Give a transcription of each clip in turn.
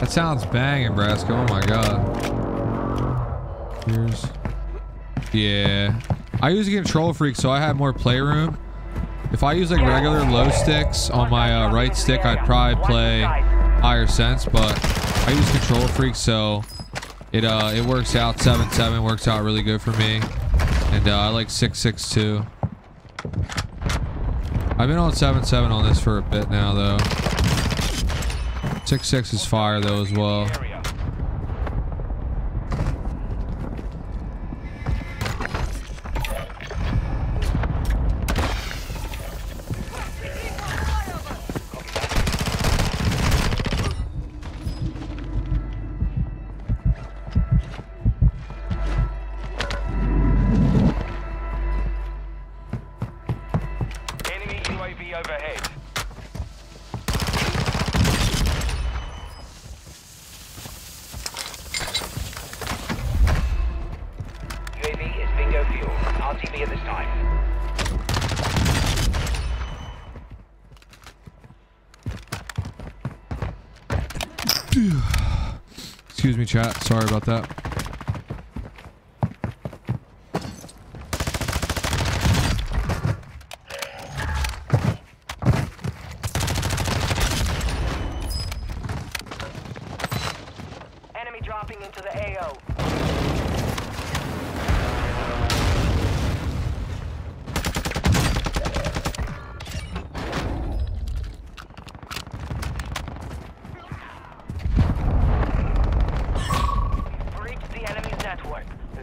That sounds banging, Brasco. Oh my god. Here's... yeah. I use a Control Freak, so I have more playroom. If I use like regular low sticks on my right stick, I'd probably play higher sense, but I use Control Freak, so it works out. 7-7 works out really good for me, and I like 6-6 too. I've been on 7-7 on this for a bit now though. 6-6 is fire though as well. Excuse me, chat. Sorry about that. Enemy dropping into the AO.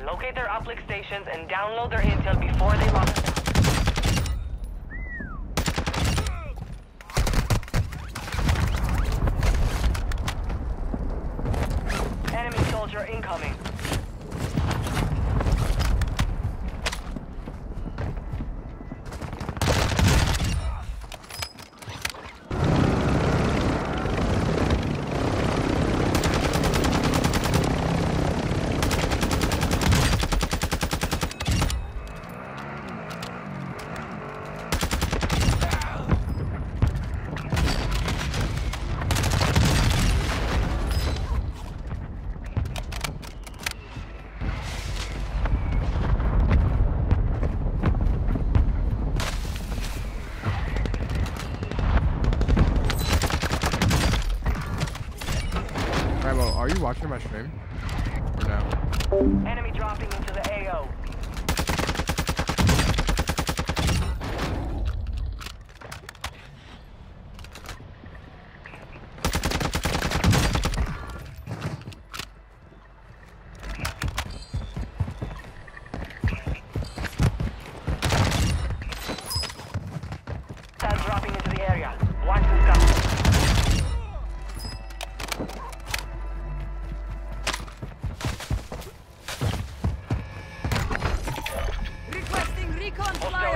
Locate their uplink stations and download their intel before they lock them. Enemy soldier incoming. Are you watching my stream? Or no? Enemy dropping into the AO. That's dropping into the area. Watch this guy.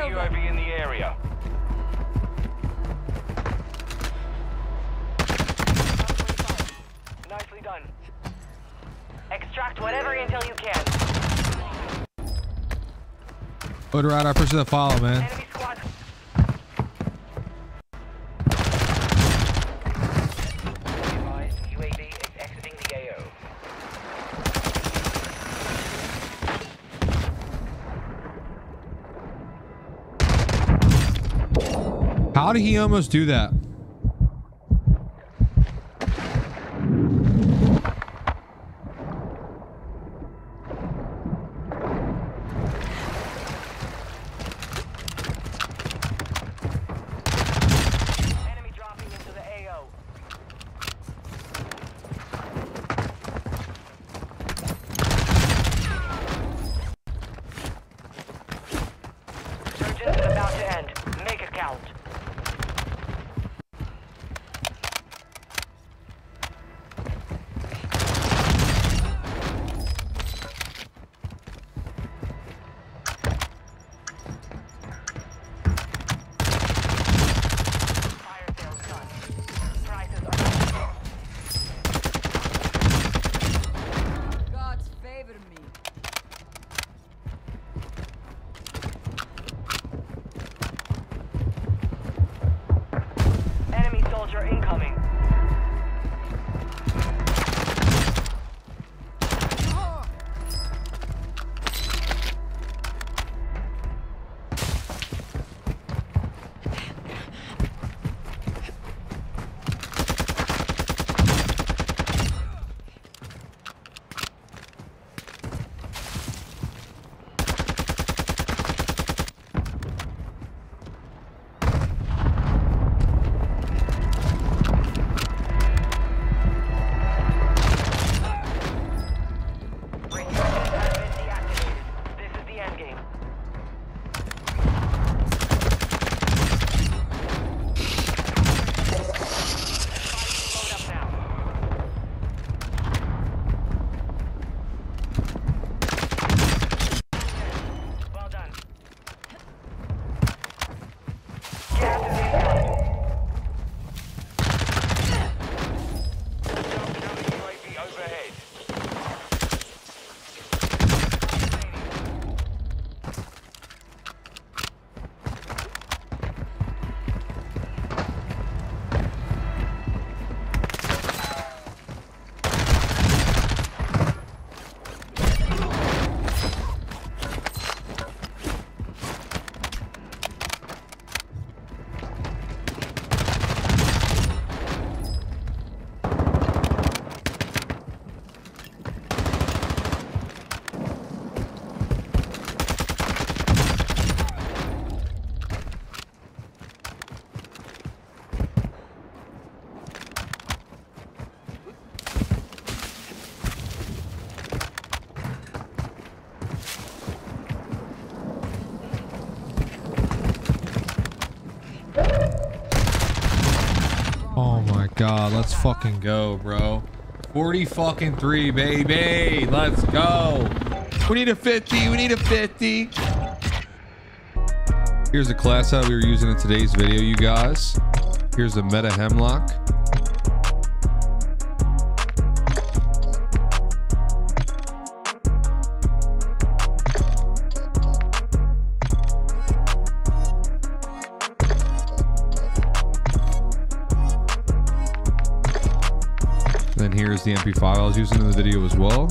UAV in the area. Nicely done. Extract whatever intel you can. Odorado, I appreciate the follow, man. Enemy squad. UAV is exiting the AO. How did he almost do that? Enemy dropping into the AO. Surgeon is about to end. Make it count. god, let's fucking go, bro. 40 fucking 3, baby. Let's go. We need a 50. We need a 50. Here's the class that we were using in today's video, you guys. Here's the meta hemlock. Then here's the MP5 I was using in the video as well.